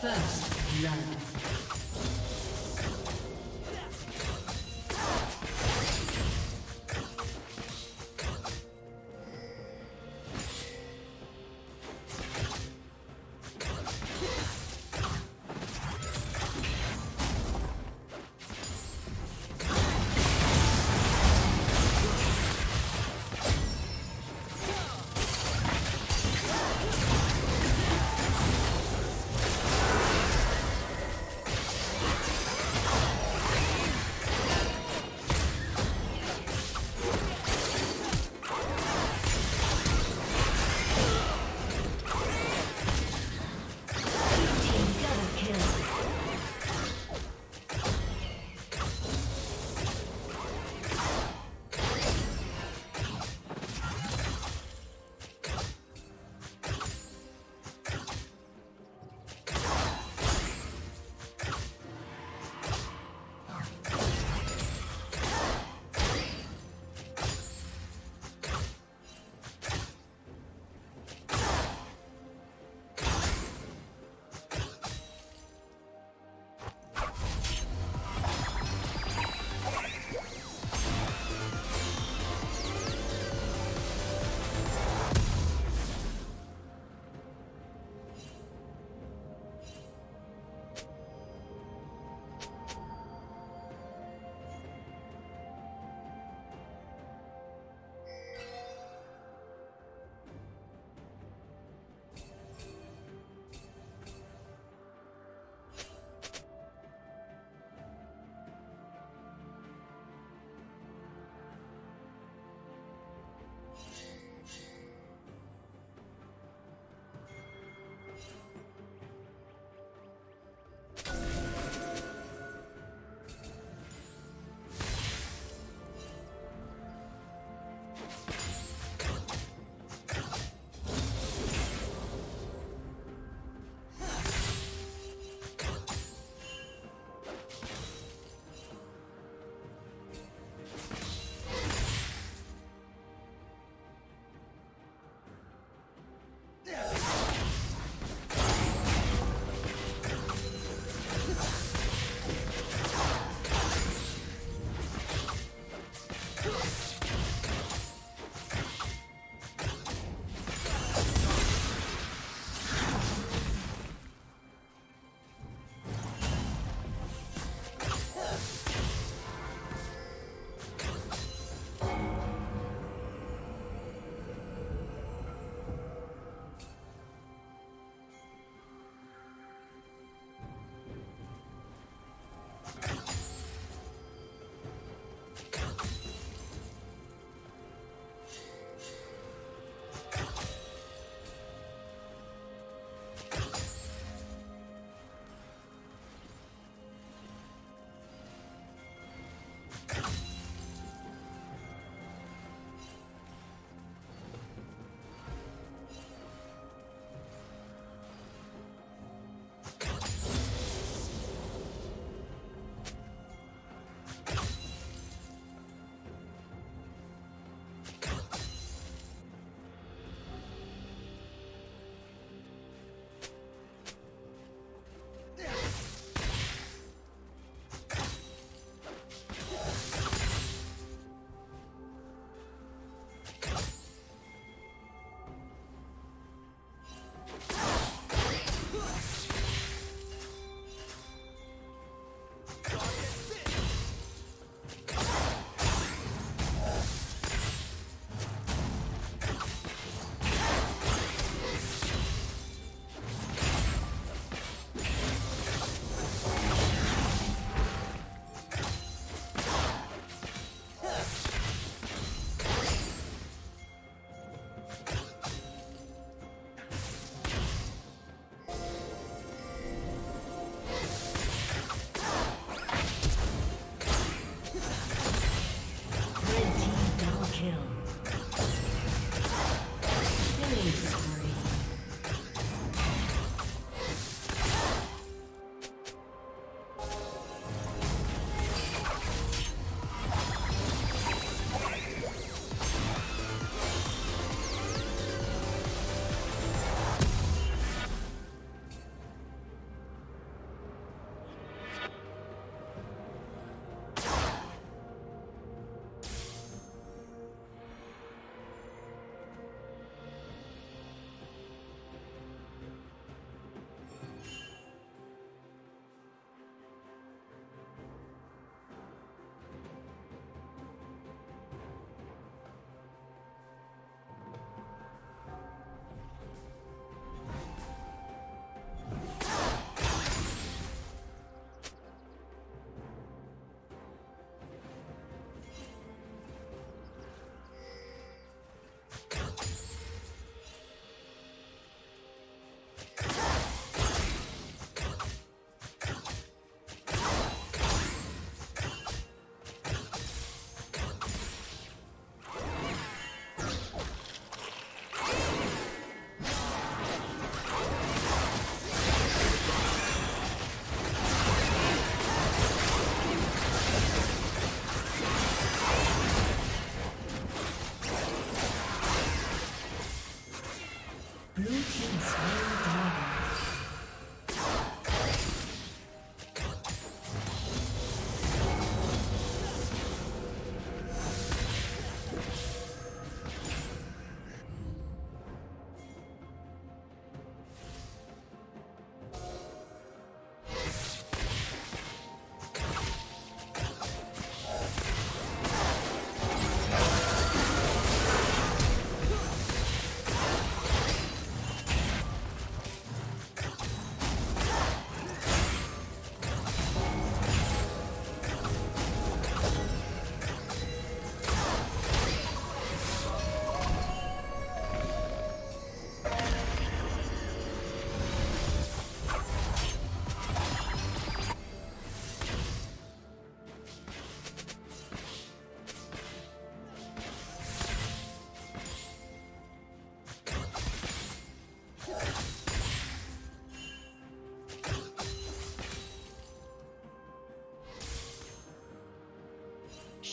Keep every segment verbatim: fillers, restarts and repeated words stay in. First love. Blue team slain dragon.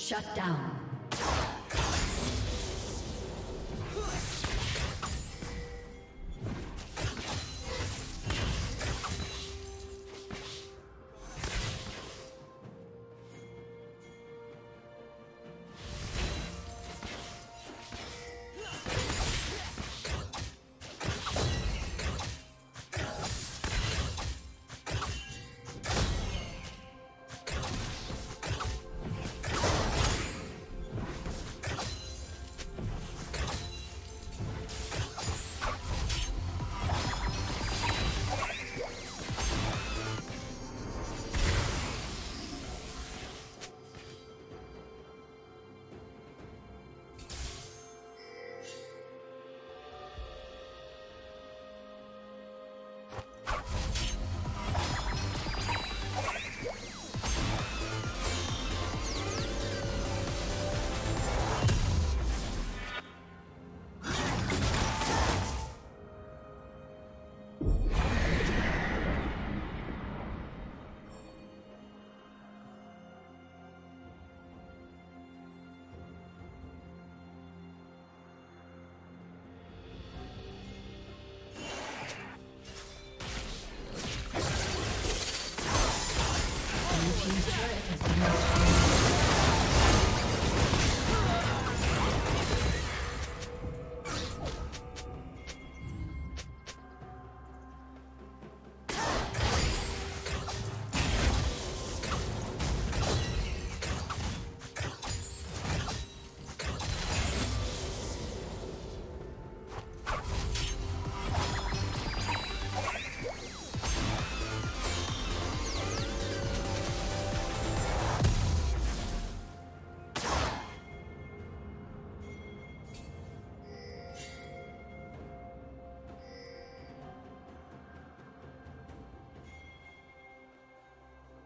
Shut down.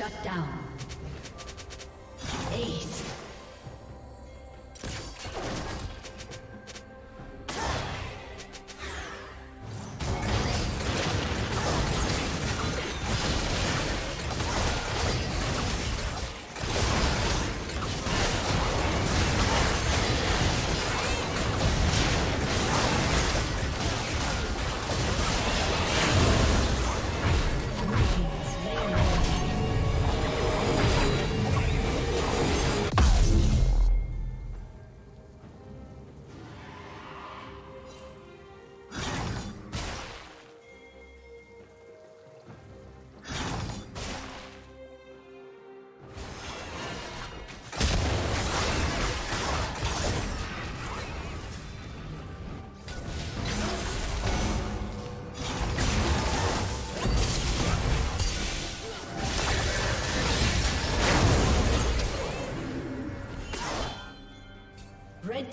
Shut down. Ace. Red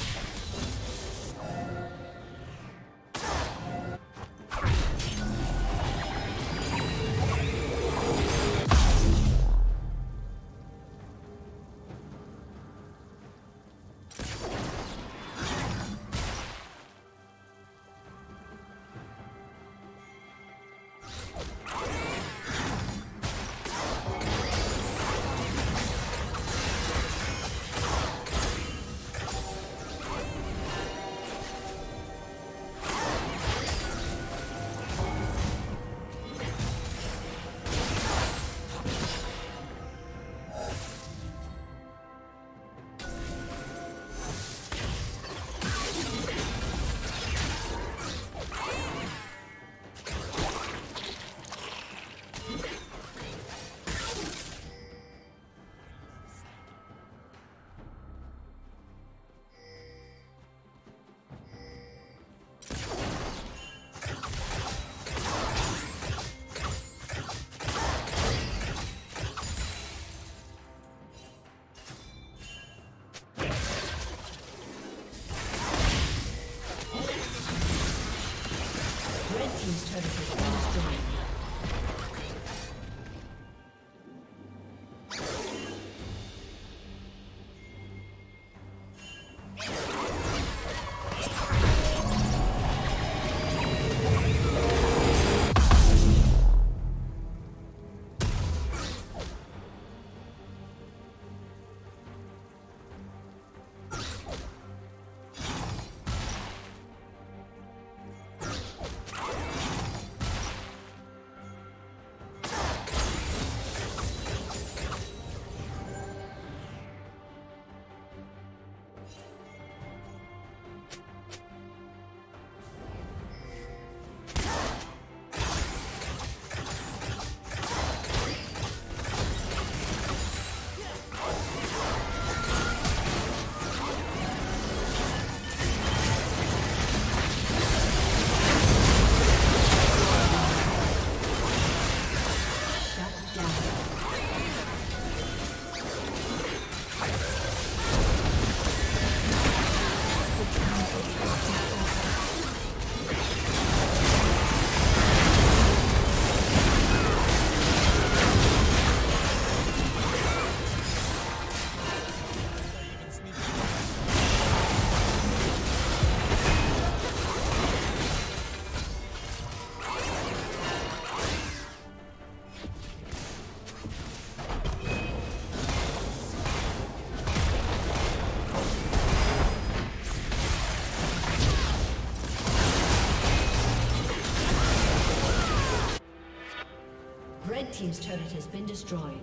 Team's turret has been destroyed.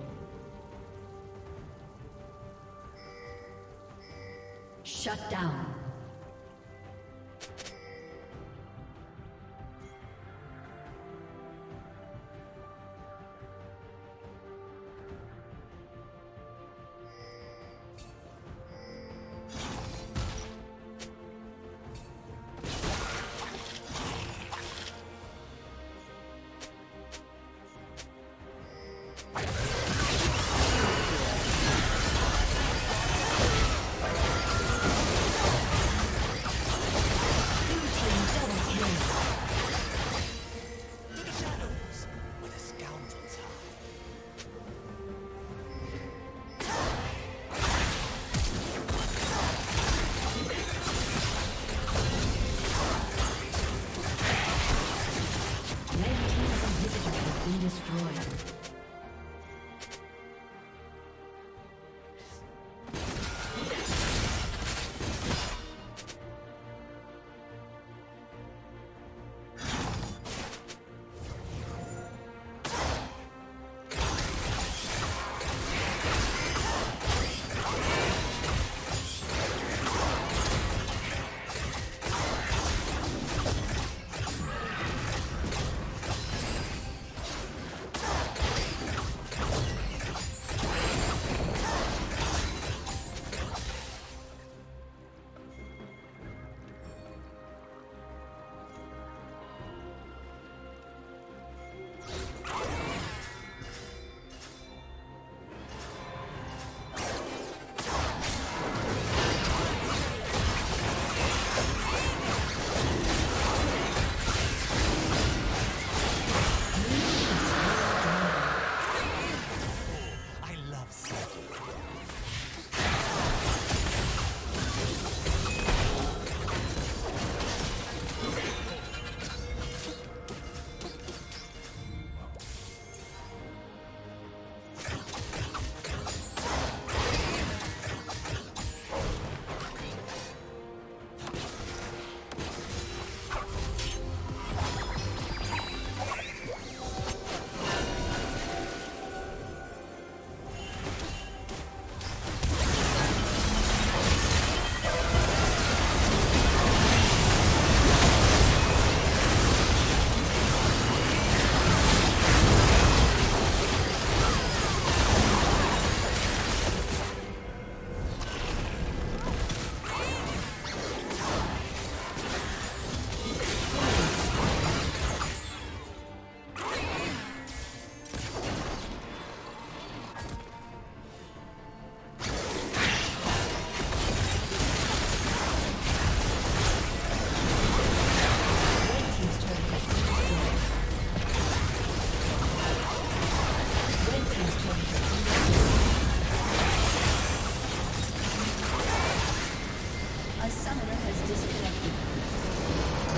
Shut down.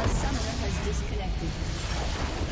A summoner has disconnected.